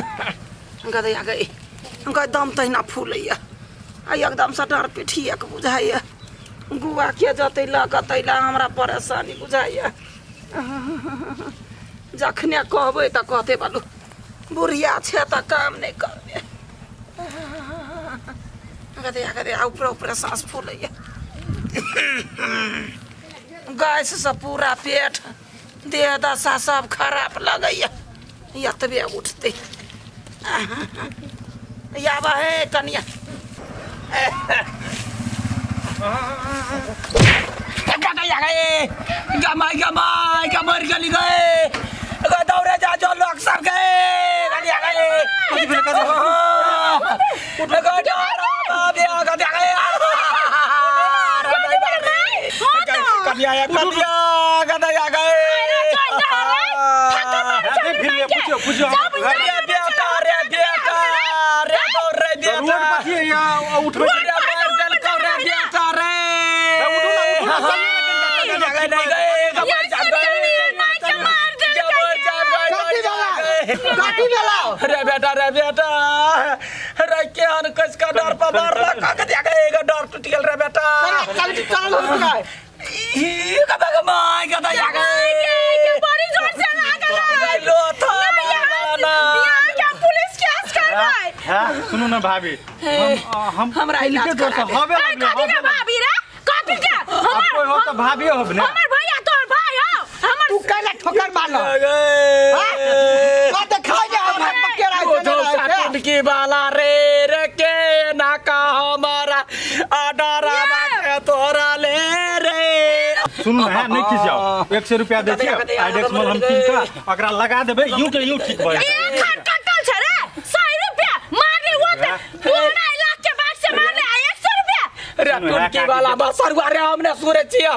हमका दया गई हमका दम तहिना फूलैया आ एकदम सटार पिठिया के बुझाइए गुआ के जतै लक तैला हमरा परेशानी बुझाइए जखने कहबे त कहते बालू बुढ़िया छे त काम नहीं करबे हमका दया गई आ ऊपर ऊपर सांस फूलैया गैस से पूरा पेट देह दशा सब खराब लगैया यतबे उठते याबा है कनिया गमाई गमाई कमर गली गए दौड़े जा जो लोग सब गए गलिया गए कन्या गए उठ रे जल का रे बेटा रे उठ ना काटी देला रे बेटा रे के हन कस का डर पर मार लगा के दे गए एगो डर टूट गेल रे बेटा चल चल होय ई कदा गमाई कदा या गए के बड़ी जोर से लागल लो था ना क्या पुलिस केस करवाई सुनो ना भाभी हम हमरा इलाज करते होबे ना भाभी रे कथि के हमर कोई हो त भाभी होब ना हमर भैया तोर भाई हो हमर तू काला ठोकर मारलो हां तो खाइ जा हम पक्के राख दे टोट की बाला रे रे के ना का हमारा आडरा बाके तोरा ले रे सुन है नहीं किछ जाओ 100 रुपया दे दियो आइडेक्स में हम किन का ओकरा लगा देबे यूं के यूं ठीक भई एक खाट कटल छ रे 100 रुपया मारले वो टुटकी वाला बसरुआ रे हमने सुरचिया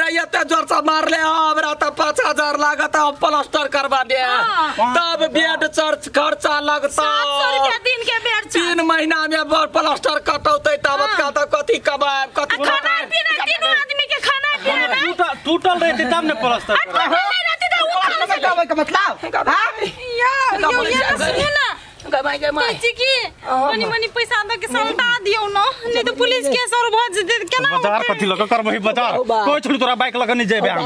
रे एते जोर से मारले हमरा त 5000 लागत हम प्लास्टर करवा दे तब बेड चर्च खर्चा लगता 700 रुपया दिन के बेड 3 महीना में बर प्लास्टर कटौते तबत का त कथि कमाए कथि खाना पीना तीनों आदमी के खाना पीना टूटल टूटल रहते तब ने प्लास्टर करवा का मतलब हां यो सुन गमाई गमाई चिकी मनी मनी पैसा द के सलटा दियौ न नहीं तो पुलिस केस और भज दे केना बाजार कथि लग करबही बाजार कोई छोड़ तोरा बाइक लग नहीं जेबे हम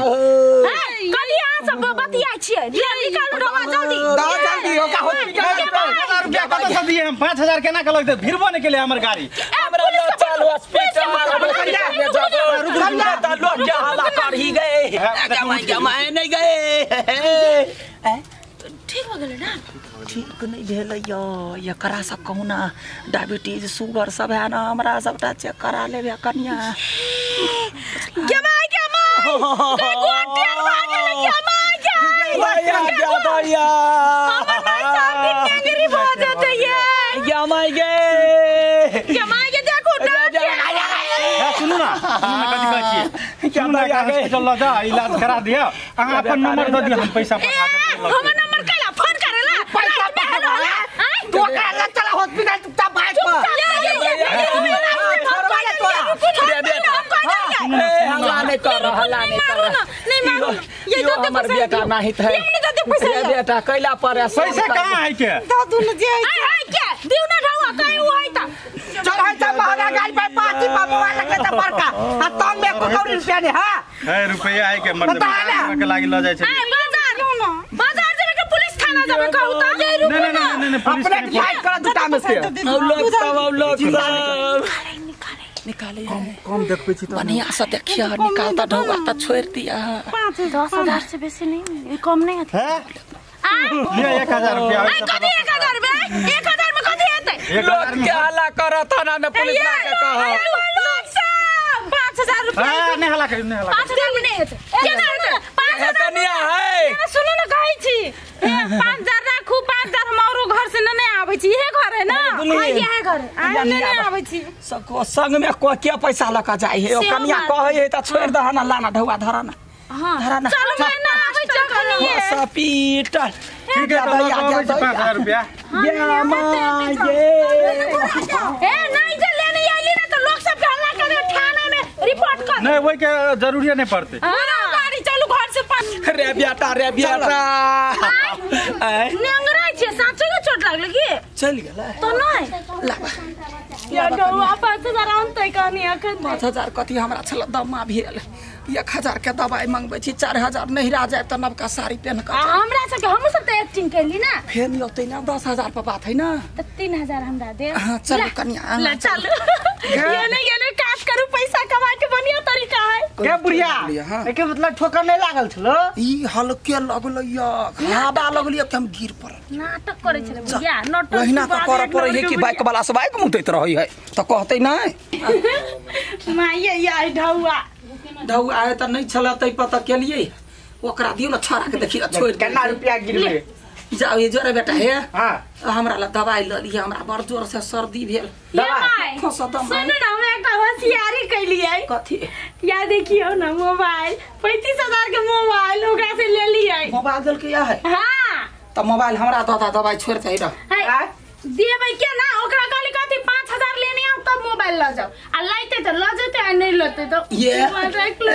कलिया सब बतिया छिए निकाल डवा जल्दी दा जल्दी हो का हॉस्पिटल 5000 रुपया कत से दिए हम 5000 केना के लग दे भिरबो ने के लिए हमर गाड़ी हमरा ल चल हॉस्पिटल में जाबो रुकला त लोग के हल्ला कर ही गए गमाई गमाई नहीं गए ठीक हो गेल ना ठीक नहीं भेल ये करा सब कहू ना डायबिटीज सुगर सब है ना हमरा सबटा चेक करा लेबे कन्या गमाई गमाई गोटियान भागे गमाई गमाई गया हमर सब दिनगिरी भ जते ये गमाई गे देखो ना सुनो ना कथि कहै छी क्या लगा हॉस्पिटल लगा इलाज करा दिया अहां अपन नंबर द दियौ हम पैसा पठा देब हमर नंबर काला फोन करेला तो काला चला हॉस्पिटल चुपचाप बाइक पर ये तो हमर बेटा नहीं है ये बेटा कैला परेशान पैसा कहां है के दादू ने जे है के दिउ ना ढौआ कहीं वो है त चल है त महंगा गाड़ी पर पाती बाबूवा लगे त बड़का आ तोन में को रुपया ने हां है रुपया है के मर के लागी ल जाय छै बाजार नु ना बाजार जब कहू त नहीं अपने फाइट कर दूटा में से लोग निकाले कम देख पे छी त बढ़िया से देखिया निकालता ढौगा त छोड़ दिया 5-10 हजार से बेसी नहीं कम नहीं है ले 1000 रुपया आई कथि 1000 बे 1000 में कथि हेतै लोग के हल्ला कर थाना में पुलिस लाके कहो लोग सब 5000 रुपया नहीं हल्ला कर नहीं हल्ला 5000 में नहीं हेतै केना हेतै 5000 कनिया है सुनो ना कहै छी 5000 राखू 5000 हमरो घर से नै आबै छी हे घर है ना हां ये है घर आ नै आबै छी सको संग में को के पैसा लका जाय हे ओ कन्या कहै हे त छोड़ दह ना लाना ढौआ धरा ना हां धरा ना चल मैं ना आबै छी कनिए सपीट ठीक है 5000 रुपया ये मां ये ए नहीं जे लेने आइली ना तो लोग सब हल्ला करे थाना में रिपोर्ट कर नहीं ओई के जरूरी नहीं पड़ते गाड़ी चलू घर से रे बेटा नेंगरा छे साचो छोट लागल की चल गेला तो नहीं लागबा या गौआ 5000 आनतै कहनी अखन 5000 कथी हमरा छल दमा भेल 1000 के दवाई मांगबै छी 4000 नहिरा जाय त नवका साड़ी पेन का हमरा से हम सब त एक्टिंग कैली ना फेर लतै ना 10000 पर बात है ना त 3000 हमरा दे चल कन्या ला चल ये नहीं काज करू पैसा कमाए के बढ़िया तरीका है के बुढ़िया एके मतलब ठोकर नहीं लागल छलो ई हलके लगल या खाबा लगलिए त हम गिर पर नाटक करै छले बुढ़िया नाटक ओहिना त कर पर हे कि बाइक वाला सब बाइक मुतैत रहै है त कहतै नहीं माय ये आई ढौआ ढौआ आए त नहीं छला तै पता के लिए ओकरा दियो ना छारा के देखिरा छोड़ केना रुपया गिरबे जाओ ये जोरे बेटा है हां हमरा ल दवाई ल लिए हमरा बड़ जोर से सर्दी भेल दवाई खसतम सुन ना हम एक होशियारी कइलिए कथि या देखियो ना मोबाइल 35000 के मोबाइल ओकरा से ले लिए मोबाइल दल के या है हां त मोबाइल हमरा दता दवाई छोड़ दे र देबै के ना ओकरा कहली कथि 5000 लेने आउ त मोबाइल ल जाओ आ लइते त ल जते आ नहीं लते त मोबाइल रख लो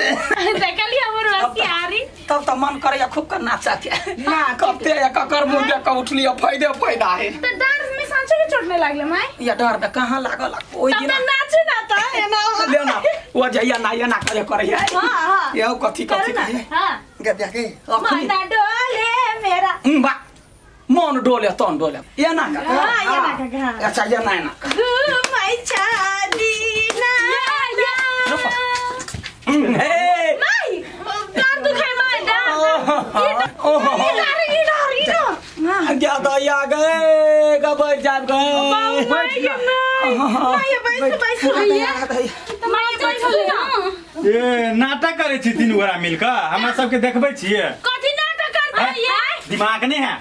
देखली हमर होशियारी तब त मन करे खूब कर नाचा के ना कते ककर मुंह देख क उठली फायदे फायदा है त डांस में सांचे के चोटने लागले माय या डर में कहां लागल ओई दिन तब नाच ना त एना लेना ओ जइया ना एना करे करे हां हां यो कथि कथि हां गे देखे मन डोले मेरा बा मन डोले तन डोले एना का हां एना का अच्छा एना एना माय चांदी ना ना क्या दया गए गबर जाब गए माय बैस बैस माय बैस ए नाटक करे छी तीन गोरा मिलके हमरा सब के देखबै छी कथि नाटक करतै ये दिमाग नै है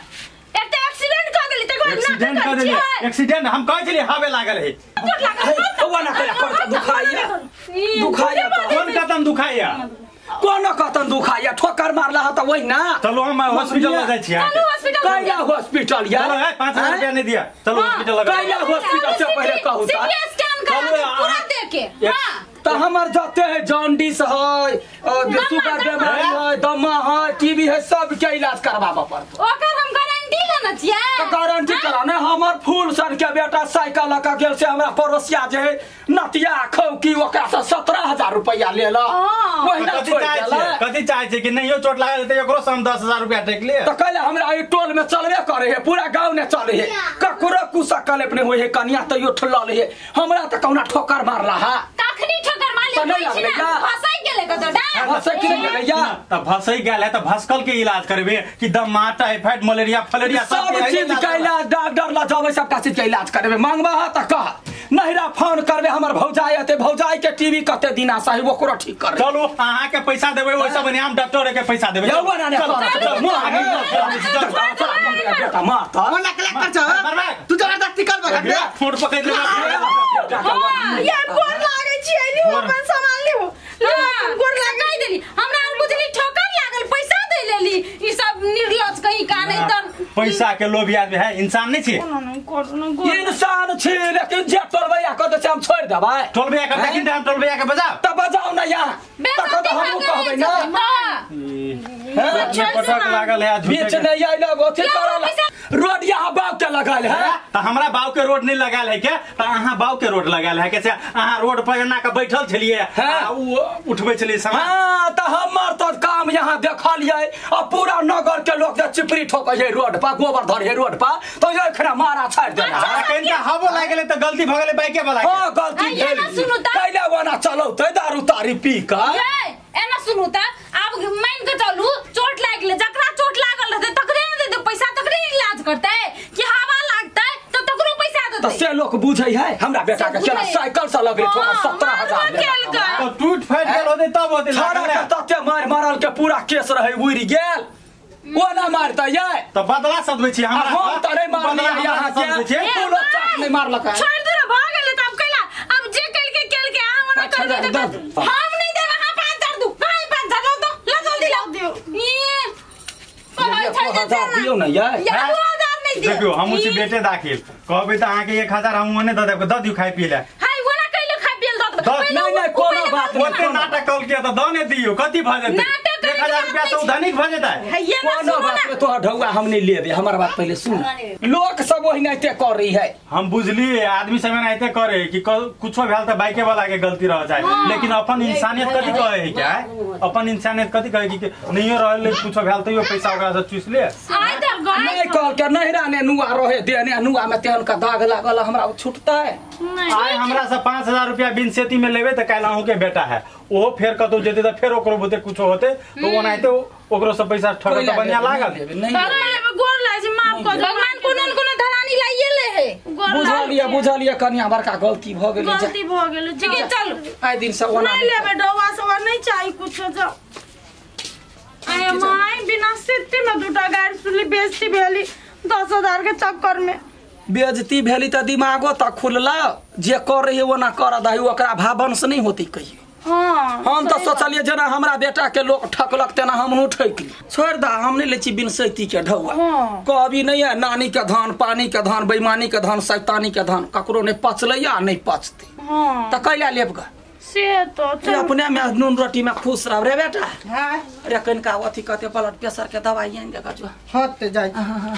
एते एक्सीडेंट क गेली त नाटक कर छी एक्सीडेंट हम कहै छली हावे लागल है ओवा ना कर दुखाइया दुखाइया कोन कतम दुखाइया कोनो कतन दुखा या ठोकर मारला ह त ओइ ना चलो हम हॉस्पिटल ल जाय छी चलो हॉस्पिटल काया हॉस्पिटल या चलो 5000 रुपया नै दिया चलो हॉस्पिटल लगा काया हॉस्पिटल से पहिले कहू त सीटी स्कैन करा पूरा दे के हां त हमर जते है जॉन्डिस है सुगर बीमारी है दमा है टीबी है सब के इलाज करबाबा पड़त ओकर हम गारंटी लेना छी त गारंटी करा नै हमर फूल सन के बेटा साइकिल लका गेल से हमरा पड़ोसिया जे नतिया खौकी ओकरा से 17000 रुपया लेला कथि चाहे छे कि नहियो चोट लागल त एकरो सम 10000 रुपया टेक लिए त कहले हमरा ई टोल में चलबे करे है पूरा गांव ने चले है ककरो कुसा काल अपने होय है कनिया त यो ठल ले है हमरा त कौना ठोकर मारला हा तखनी ठोकर मारले छै ना फसै गेले क त फसै गेले या त फसै गेल है त भसकल के इलाज करबे कि दमा टाइफाइड मलेरिया फलेरिया सब चीज के इलाज डॉक्टर ल जाबे सब का चीज के इलाज करबे मांगबा ह त कह नहिरा फोन करबे हमर भौजाई अते भौजाई के टीवी कते दिना साहिब ओकरो ठीक कर चलो आहा के पैसा देबे ओइ सब हम डॉक्टर के पैसा देबे चलो मो आगे तमा त ओना कलेक्ट कर छ तू जबरदस्ती करबे फोन पकड़ ले ये गोर लागे छी एनी अपन सामान लेबो गोर लगाई देली हमरा अनबुझली ठोकर लागल पैसा दे लेली ई सब निर्लज कहीं का नहीं त पैसा के लोभी आदमी है इंसान नहीं छी इंसान छी लेकिन जे टोलबैया कर दे हम छोड़ देबै टोलबैया कर लेकिन हम टोलबैया के बजाओ त बजाओ ना या तक त हम कहबै ना हां पटक लागल है आदमी बीच नहीं आइलो ओथि करल रोड यहाँ बाव के लगाल है त हमरा बाव के रोड नहीं लगाल है के त अहा बाव के रोड लगाल है कैसे अहा रोड पर ना के बैठल छलिए आ उठबै छलिए सामान हां त हमर त काम यहाँ देखलिए आ पूरा नगर के लोग चिपरी ठोकै है रोड पर गोबर धर है रोड पर त यो खड़ा मारा छाड़ देला कहन के हबो लागले त गलती भ गेलै बाइके वाला के हां गलती भेल पहिले वना चलौ त दारू तारी पी का एना सुनु त अब मान के चलू चोट लागले जकरा चोट लागल रहते तकरे न दे पैसा तकरे इलाज करते कि हवा लागते त तकरो पैसा देते त से लोग बुझै है हमरा बेटा के चला साइकिल से लगले 17000 ले टूट फाट गेल होते तब होते लागले तते मार मारल के पूरा केस रहे उड़ि गेल ओना मारता ये त बदला सदबै छी हमरा हम त नै मारले यहां से कोनो चाक नै मारलक छोड़ दे भ गेलै त अब कैला अब जे कैल के केल के हम ओना करबे हम नै देब हां 5000 दू हां 5000 दो ल जल्दी लाउ दियो दियो ना यार 1000 नहीं दियो देखियो हम उसी बेटे दाखिल कहबे त आके 1000 हम ओने द देब द दियो खाइ पिए ले हाय ओना कैले खाइ पिए ल द नहीं कोनो बात ओते नाटक कल के त द नै दियो कति भ जते नाटक 1000 रुपया तो धनिक भ जाता है। कोनो बात में तोहर ढौआ हम नहीं लेबे, हमर बात पहले सुन। लोग सब ओहिनाते कर रही है, हम बुझलिए आदमी सब एनाते करे कि कुछो भेल त बाइके वाला के गलती रह जाए, लेकिन अपन इंसानियत कथि कहे है क्या? अपन इंसानियत कथि कहे कि नहीं रहले कुछो भेल तइयो पैसा ओकरा से चुस ले आइ त गय नहीं कह के नहीं रहने नुआ रहे देने नुआ में तेहन का दाग लागल हमरा छूटता है। आइ हमरा से 5000 रुपया बिन सेती में लेबे त कहला हूं के बेटा है ओहो फेर कतो जेते त फेर ओकरो बते कुछो होते तो ओनाते ओकरो सब पैसा ठग त बनिया लागल नहीं गोर लाज माफ कर भगवान कोनो धरानी लाइए ले है बुझलिया कनिया बड़का गलती भ गेल गलती भ गेल ठीक है चल आइ दिन से ओना नहीं लेबे डौवा सब नहीं चाहि कुछो जाओ आय माय बिना सेते में दूटा गाड़ी सुली बेइज्जती भेली 10000 के चक्कर में बेइज्जती भेली त दिमागो त खुलला जे कर रही ओना कर दही ओकरा भावन से नहीं होती कहिए। हां हम तो सोचलिए जना हमरा बेटा के लोग ठकलक तेना हमहु ठकली छोड़ दा हम नहीं लेची बिनसैती के ढौआ कभी नहीं है नानी के धान पानी के धान बेईमानी के धान शैतानी के धान ककरो नहीं पचलैया नहीं पचती। हां त कैला लेबगा से तो अपने में नून रोटी में खुश रह रे बेटा। हां रे कनका अथी कहते ब्लड प्रेशर के दवाई आन दे जो हट जाई।